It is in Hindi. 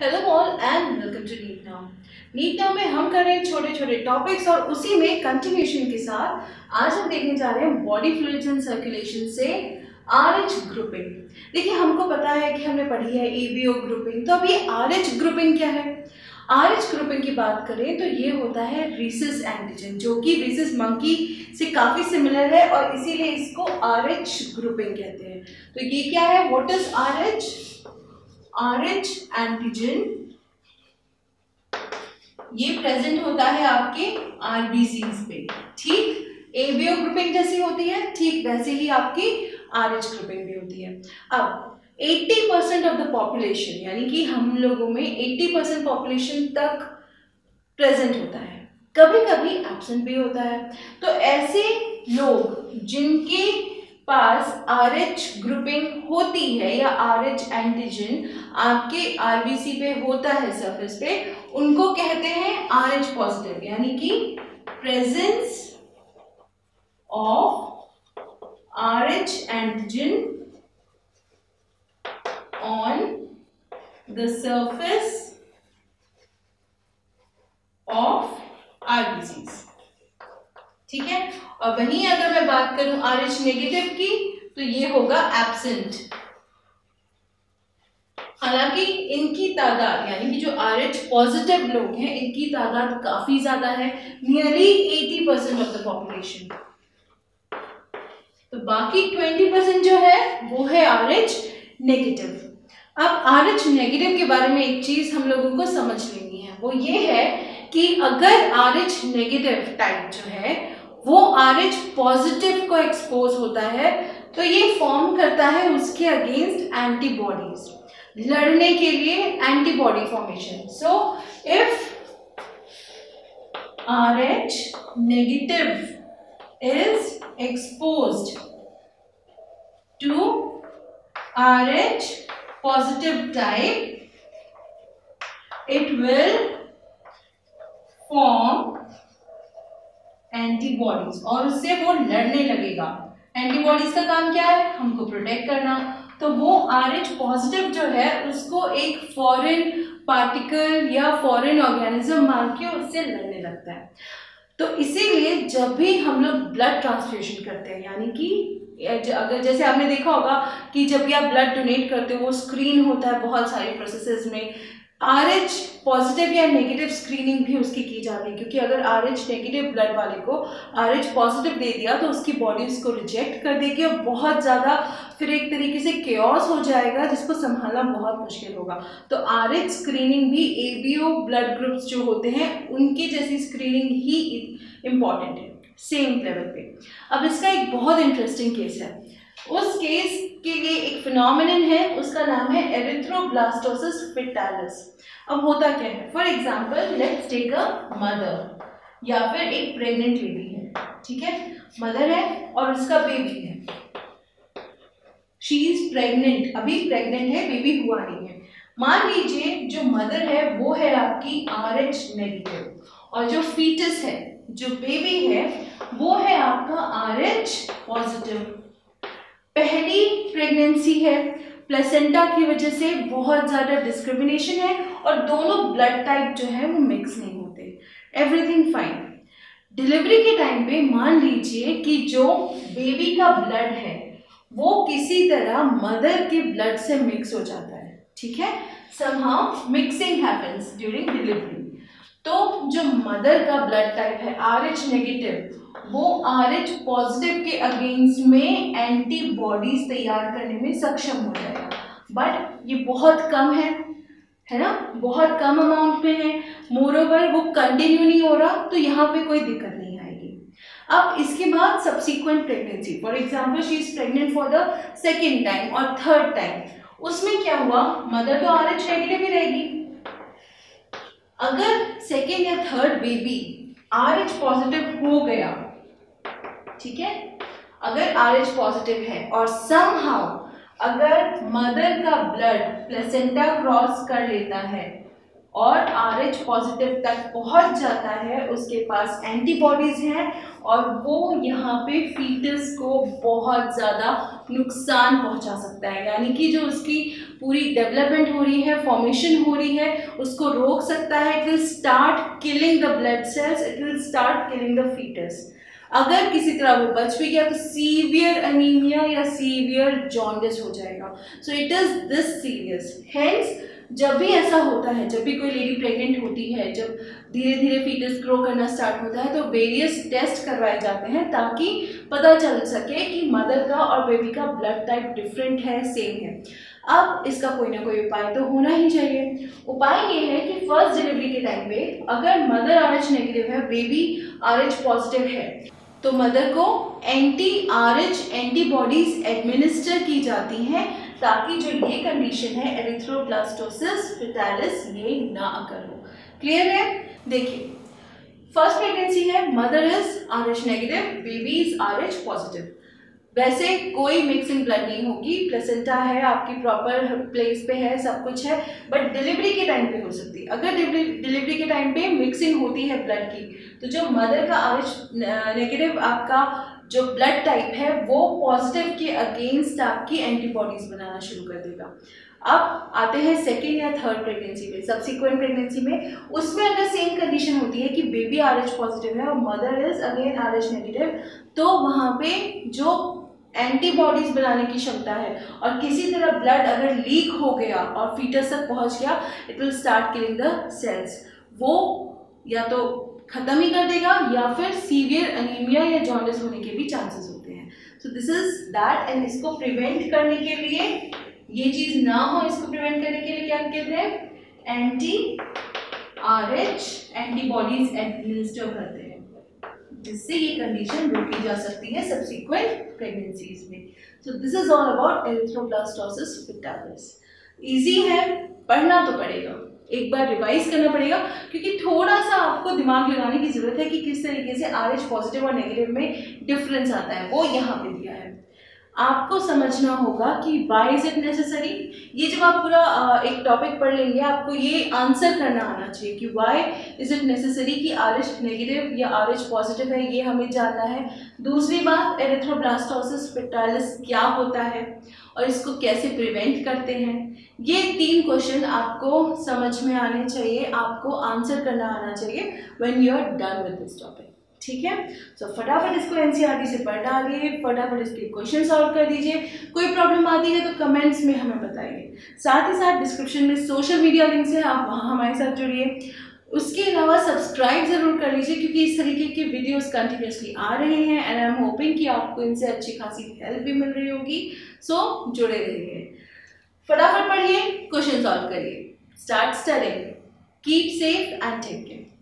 Hello all and welcome to NEET now. NEET now में हम कर रहे हैं छोटे छोटे टॉपिक्स और उसी में कंटिन्यूएशन के साथ आज हम देखने जा रहे हैं बॉडी फ्लूइड्स एंड सर्कुलेशन से RH ग्रुपिंग। देखिए हमको पता है कि हमने पढ़ी है ABO ग्रुपिंग, तो अब ये RH ग्रुपिंग क्या है। RH ग्रुपिंग की बात करें तो ये होता है रीसिस एंटीजन, जो कि रीसिस मंकी से काफ़ी सिमिलर है और इसीलिए इसको RH ग्रुपिंग कहते हैं। तो ये क्या है, what is RH? RH antigen ये प्रेजेंट होता है आपके RBCs पे, ठीक ABO ग्रुपिंग जैसी होती है, ठीक वैसे ही आपकी RH ग्रुपिंग भी होती है। अब 80% ऑफ द पॉपुलेशन, यानी कि हम लोगों में 80% पॉपुलेशन तक प्रेजेंट होता है, कभी कभी एब्सेंट भी होता है। तो ऐसे लोग जिनके पास RH ग्रुपिंग होती है या RH एंटीजन आपके RBC पे होता है सरफेस पे, उनको कहते हैं RH पॉजिटिव, यानी कि presence of RH antigen on the surface of RBCs, ठीक है। और वहीं अगर मैं बात करूं RH नेगेटिव की तो ये होगा एब्सेंट। हालांकि इनकी तादाद, यानी कि जो RH पॉजिटिव लोग हैं, इनकी तादाद काफी ज्यादा है, नियरली 80% ऑफ द पॉपुलेशन। तो बाकी 20% जो है वो है RH नेगेटिव। अब RH नेगेटिव के बारे में एक चीज़ हम लोगों को समझ लेनी है, वो ये है कि अगर RH नेगेटिव टाइप जो है वो RH पॉजिटिव को एक्सपोज होता है तो ये फॉर्म करता है उसके अगेंस्ट एंटीबॉडीज, लड़ने के लिए antibody formation. So if RH negative is exposed to RH positive type, it will form antibodies और उससे वो लड़ने लगेगा। एंटीबॉडीज का काम क्या है, हमको प्रोटेक्ट करना। तो वो RH पॉजिटिव जो है उसको एक फॉरेन पार्टिकल या फॉरेन ऑर्गेनिज्म मान के उससे लड़ने लगता है। तो इसीलिए जब भी हम लोग ब्लड ट्रांसफ्यूजन करते हैं, यानी कि अगर जैसे आपने देखा होगा कि जब भी आप ब्लड डोनेट करते हो वो स्क्रीन होता है बहुत सारे प्रोसेसेस में, RH पॉजिटिव या नेगेटिव स्क्रीनिंग भी उसकी की जाती है, क्योंकि अगर RH नेगेटिव ब्लड वाले को RH पॉजिटिव दे दिया तो उसकी बॉडी उसको रिजेक्ट कर देगी और बहुत ज़्यादा फिर एक तरीके से केओस हो जाएगा जिसको संभालना बहुत मुश्किल होगा। तो RH स्क्रीनिंग भी ABO ब्लड ग्रुप्स जो होते हैं उनकी जैसी स्क्रीनिंग ही इम्पॉर्टेंट है सेम लेवल पे। अब इसका एक बहुत इंटरेस्टिंग केस है, उस केस के लिए एक फिनोमिनन है, उसका नाम है एरिथ्रोब्लास्टोसिस फेटालिस। अब होता क्या है, for example let's take a mother, या फिर एक प्रेग्नेंट लेडी है, ठीक है, मदर है और उसका बेबी है, शी इज प्रेग्नेंट, अभी प्रेग्नेंट है, बेबी हुआ नहीं है। मान लीजिए जो मदर है वो है आपकी RH नेगेटिव और जो फीटस है, जो बेबी है, वो है आपका RH पॉजिटिव। पहली प्रेगनेंसी है, प्लेसेंटा की वजह से बहुत ज़्यादा डिस्क्रिमिनेशन है और दोनों ब्लड टाइप जो है वो मिक्स नहीं होते, एवरीथिंग फाइन। डिलीवरी के टाइम पे मान लीजिए कि जो बेबी का ब्लड है वो किसी तरह मदर के ब्लड से मिक्स हो जाता है, ठीक है, somehow mixing happens during delivery. तो जो मदर का ब्लड टाइप है RH नेगेटिव, वो RH पॉजिटिव के अगेंस्ट में एंटीबॉडीज तैयार करने में सक्षम हो जाएगा, बट ये बहुत कम है ना, बहुत कम अमाउंट में है। मोरोवर वो कंटिन्यू नहीं हो रहा, तो यहाँ पे कोई दिक्कत नहीं आएगी। अब इसके बाद subsequent pregnancy, for example she is pregnant for the second time और थर्ड टाइम, उसमें क्या हुआ, मदर तो RH नेगेटिव ही रहेगी। अगर सेकेंड या थर्ड बेबी RH पॉजिटिव हो गया, ठीक है, अगर RH पॉजिटिव है और समहाउ अगर मदर का ब्लड प्लेसेंटा क्रॉस कर लेता है और RH पॉजिटिव तक पहुंच जाता है, उसके पास एंटीबॉडीज हैं और वो यहाँ पे फीटस को बहुत ज़्यादा नुकसान पहुंचा सकता है, यानी कि जो उसकी पूरी डेवलपमेंट हो रही है, फॉर्मेशन हो रही है, उसको रोक सकता है। It will start killing the blood cells, it will start killing the foetus. अगर किसी तरह वो बच भी गया तो सीवियर अनीमिया या सीवियर जॉन्डिस हो जाएगा। So it is this serious. Hence जब भी ऐसा होता है, जब भी कोई लेडी प्रेग्नेंट होती है, जब धीरे धीरे फीटस ग्रो करना स्टार्ट होता है, तो वेरियस टेस्ट करवाए जाते हैं ताकि पता चल सके कि मदर का और बेबी का ब्लड टाइप डिफरेंट है, सेम है। अब इसका कोई ना कोई उपाय तो होना ही चाहिए। उपाय ये है कि फर्स्ट डिलीवरी के टाइम पे अगर मदर RH नेगेटिव है, बेबी RH पॉजिटिव है, तो मदर को anti-RH एंटीबॉडीज एडमिनिस्टर की जाती हैं ताकि जो ये कंडीशन है एरिथ्रोब्लास्टोसिस फेटालिस, ये ना अगर हो। क्लियर है? देखिए, फर्स्ट प्रेगनेंसी है, mother is RH negative, baby is RH positive. वैसे कोई मिक्सिंग ब्लड नहीं होगी, प्लेसेंटा है, आपकी प्रॉपर प्लेस पे है, सब कुछ है, बट डिलीवरी के टाइम पे हो सकती है। अगर डिलीवरी के टाइम पे मिक्सिंग होती है ब्लड की, तो जो मदर का RH नेगेटिव आपका जो ब्लड टाइप है वो पॉजिटिव के अगेंस्ट आपकी एंटीबॉडीज बनाना शुरू कर देगा। अब आते हैं सेकेंड या थर्ड प्रेगनेंसी में, सब्सिक्वेंट प्रेगनेंसी में। उसमें अगर सेम कंडीशन होती है कि बेबी RH पॉजिटिव है और mother is again RH negative, तो वहाँ पे जो एंटीबॉडीज बनाने की क्षमता है और किसी तरह ब्लड अगर लीक हो गया और फीटस तक पहुंच गया, it will start killing the cells. वो या तो खत्म ही कर देगा या फिर सीवियर अनीमिया या जॉन्डिस होने के भी चांसेस होते हैं। So this is that. And इसको प्रिवेंट करने के लिए, ये चीज़ ना हो, इसको प्रिवेंट करने के लिए क्या कहते हैं, anti-RH एंटीबॉडीज एडमिनिस्टर करते हैं, जिससे ये कंडीशन रोकी जा सकती है सब्सिक्वेंट प्रेगनेंसीज में। So this is all about erythroblastosis fetalis. Easy है, पढ़ना तो पड़ेगा, एक बार रिवाइज करना पड़ेगा, क्योंकि थोड़ा सा आपको दिमाग लगाने की ज़रूरत है कि किस तरीके से RH पॉजिटिव और नेगेटिव में डिफरेंस आता है, वो यहाँ पे दिया है। आपको समझना होगा कि वाई इज इट नेसेसरी। ये जब आप पूरा एक टॉपिक पढ़ लेंगे, आपको ये आंसर करना आना चाहिए कि वाई इज इट नेसेसरी कि RH नेगेटिव या RH पॉजिटिव है, ये हमें जानना है। दूसरी बात, एरिथ्रोब्लास्टोसिस फेटालिस क्या होता है और इसको कैसे प्रिवेंट करते हैं, ये 3 क्वेश्चन आपको समझ में आने चाहिए, आपको आंसर करना आना चाहिए when you are done with this topic. ठीक है? सो फटाफट इसको NCERT से पढ़ डालिए, फटाफट इसके क्वेश्चन सॉल्व कर दीजिए। कोई प्रॉब्लम आती है तो कमेंट्स में हमें बताइए। साथ ही साथ डिस्क्रिप्शन में सोशल मीडिया लिंक्स हैं, आप वहाँ हमारे साथ जुड़िए। उसके अलावा सब्सक्राइब ज़रूर कर लीजिए, क्योंकि इस तरीके के वीडियोस कंटिन्यूसली आ रहे हैं एंड आई एम होपिंग कि आपको इनसे अच्छी खासी हेल्प भी मिल रही होगी। सो जुड़े रहिए, फटाफट पढ़िए, क्वेश्चन सॉल्व करिए, start studying, keep safe and take care.